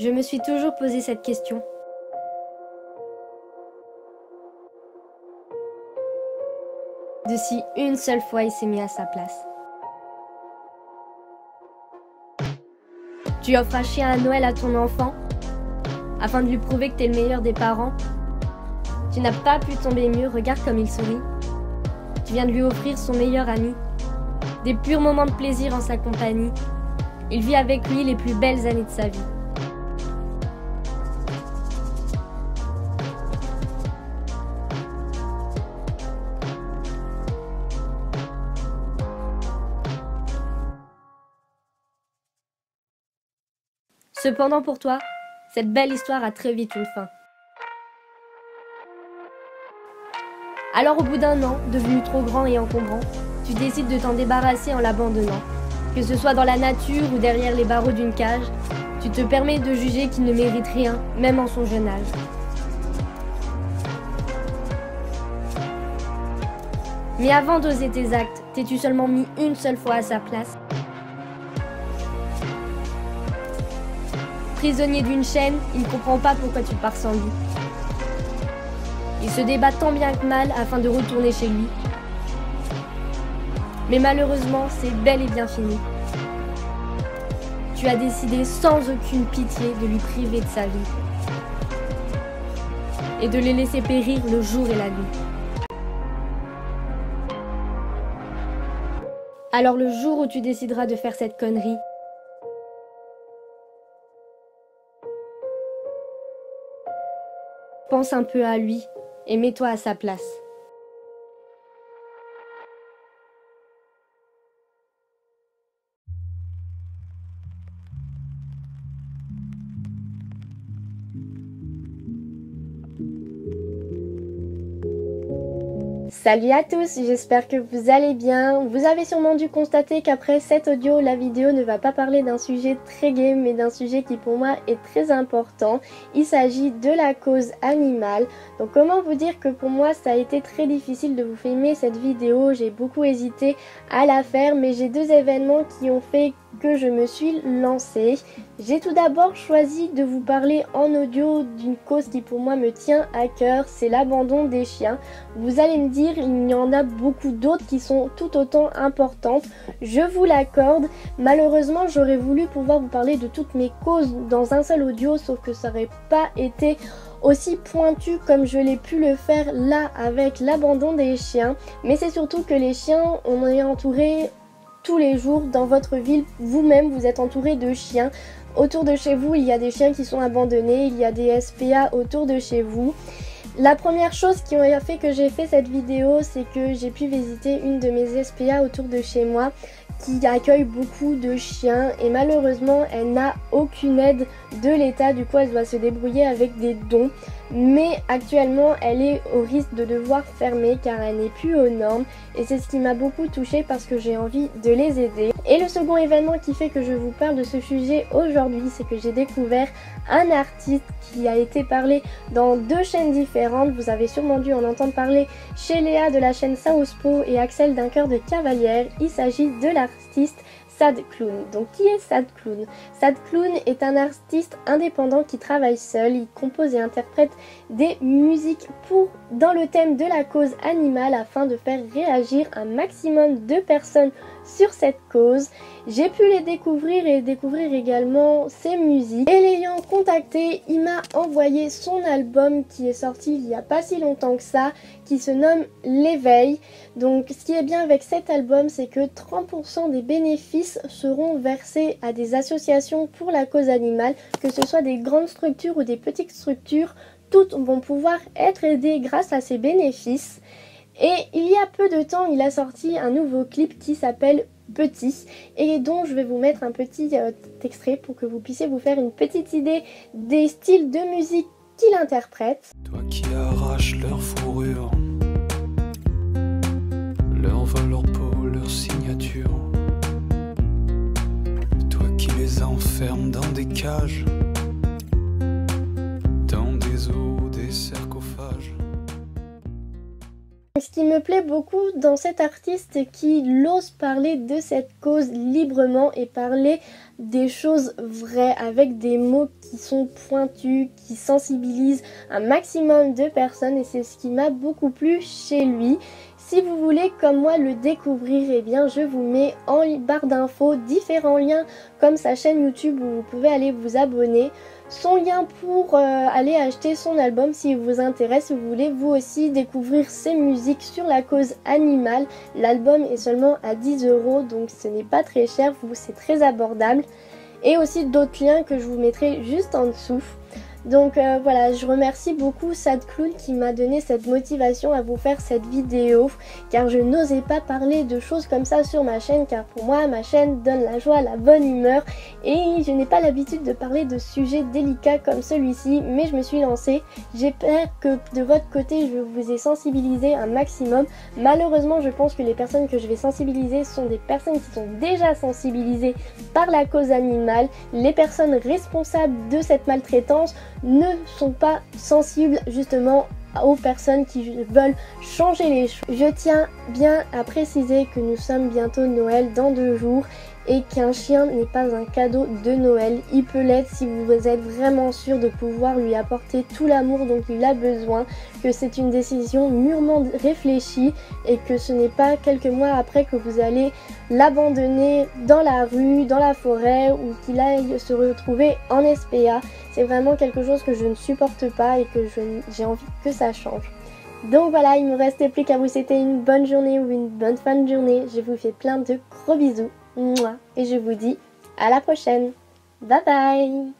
Je me suis toujours posé cette question. De si une seule fois il s'est mis à sa place. Tu offres un chien à Noël à ton enfant afin de lui prouver que t'es le meilleur des parents. Tu n'as pas pu tomber mieux, regarde comme il sourit. Tu viens de lui offrir son meilleur ami. Des purs moments de plaisir en sa compagnie. Il vit avec lui les plus belles années de sa vie. Cependant pour toi, cette belle histoire a très vite une fin. Alors au bout d'un an, devenu trop grand et encombrant, tu décides de t'en débarrasser en l'abandonnant. Que ce soit dans la nature ou derrière les barreaux d'une cage, tu te permets de juger qu'il ne mérite rien, même en son jeune âge. Mais avant d'oser tes actes, t'es-tu seulement mis une seule fois à sa place? Prisonnier d'une chaîne, il ne comprend pas pourquoi tu pars sans lui. Il se débat tant bien que mal afin de retourner chez lui. Mais malheureusement, c'est bel et bien fini. Tu as décidé sans aucune pitié de lui priver de sa vie. Et de les laisser périr le jour et la nuit. Alors le jour où tu décideras de faire cette connerie, pense un peu à lui et mets-toi à sa place. Salut à tous, j'espère que vous allez bien. Vous avez sûrement dû constater qu'après cet audio, la vidéo ne va pas parler d'un sujet très gai, mais d'un sujet qui pour moi est très important. Il s'agit de la cause animale. Donc comment vous dire que pour moi ça a été très difficile de vous filmer cette vidéo, j'ai beaucoup hésité à la faire, mais j'ai deux événements qui ont fait que je me suis lancée. J'ai tout d'abord choisi de vous parler en audio d'une cause qui pour moi me tient à cœur, c'est l'abandon des chiens. Vous allez me dire, il y en a beaucoup d'autres qui sont tout autant importantes, je vous l'accorde. Malheureusement, j'aurais voulu pouvoir vous parler de toutes mes causes dans un seul audio, sauf que ça n'aurait pas été aussi pointu comme je l'ai pu le faire là avec l'abandon des chiens. Mais c'est surtout que les chiens, on est entouré tous les jours dans votre ville, vous-même vous êtes entouré de chiens. Autour de chez vous, il y a des chiens qui sont abandonnés, il y a des SPA autour de chez vous. La première chose qui a fait que j'ai fait cette vidéo, c'est que j'ai pu visiter une de mes SPA autour de chez moi qui accueille beaucoup de chiens et malheureusement elle n'a aucune aide de l'État, du coup elle doit se débrouiller avec des dons. Mais actuellement elle est au risque de devoir fermer car elle n'est plus aux normes et c'est ce qui m'a beaucoup touchée parce que j'ai envie de les aider. Et le second événement qui fait que je vous parle de ce sujet aujourd'hui, c'est que j'ai découvert un artiste qui a été parlé dans deux chaînes différentes. Vous avez sûrement dû en entendre parler chez Léa de la chaîne Saospo et Axel d'un cœur de cavalière. Il s'agit de l'artiste Sad Clown. Donc qui est Sad Clown? Sad Clown est un artiste indépendant qui travaille seul, il compose et interprète des musiques dans le thème de la cause animale afin de faire réagir un maximum de personnes sur cette cause. J'ai pu les découvrir et découvrir également ses musiques. Et l'ayant contacté, il m'a envoyé son album qui est sorti il n'y a pas si longtemps que ça, qui se nomme L'éveil. Donc ce qui est bien avec cet album, c'est que 30% des bénéfices seront versés à des associations pour la cause animale, que ce soit des grandes structures ou des petites structures, toutes vont pouvoir être aidées grâce à ces bénéfices. Et il y a peu de temps, il a sorti un nouveau clip qui s'appelle Petit et dont je vais vous mettre un petit extrait pour que vous puissiez vous faire une petite idée des styles de musique qu'il interprète. Toi qui arraches leur fourrure, leur vol, leur peau, leur signature. Toi qui les enfermes dans des cages, dans des eaux, des sarcophages. Ce qui me plaît beaucoup dans cet artiste qui ose parler de cette cause librement et parler des choses vraies avec des mots qui sont pointus, qui sensibilisent un maximum de personnes, et c'est ce qui m'a beaucoup plu chez lui. Si vous voulez comme moi le découvrir, eh bien je vous mets en barre d'infos différents liens comme sa chaîne YouTube où vous pouvez aller vous abonner, son lien pour aller acheter son album si il vous intéresse, vous voulez vous aussi découvrir ses musiques sur la cause animale. L'album est seulement à 10 €, donc ce n'est pas très cher, c'est très abordable, et aussi d'autres liens que je vous mettrai juste en dessous. Donc voilà, je remercie beaucoup Sad Clown qui m'a donné cette motivation à vous faire cette vidéo, car je n'osais pas parler de choses comme ça sur ma chaîne, car pour moi ma chaîne donne la joie, la bonne humeur, et je n'ai pas l'habitude de parler de sujets délicats comme celui-ci, mais je me suis lancée. J'espère que de votre côté je vous ai sensibilisé un maximum. Malheureusement je pense que les personnes que je vais sensibiliser sont des personnes qui sont déjà sensibilisées par la cause animale. Les personnes responsables de cette maltraitance ne sont pas sensibles justement aux personnes qui veulent changer les choses. Je tiens bien à préciser que nous sommes bientôt Noël dans 2 jours et qu'un chien n'est pas un cadeau de Noël. Il peut l'être si vous êtes vraiment sûr de pouvoir lui apporter tout l'amour dont il a besoin, que c'est une décision mûrement réfléchie et que ce n'est pas quelques mois après que vous allez l'abandonner dans la rue, dans la forêt, ou qu'il aille se retrouver en SPA. C'est vraiment quelque chose que je ne supporte pas et que j'ai envie que ça change. Donc voilà, il ne me restait plus qu'à vous souhaiter une bonne journée ou une bonne fin de journée. Je vous fais plein de gros bisous. Et je vous dis à la prochaine. Bye bye.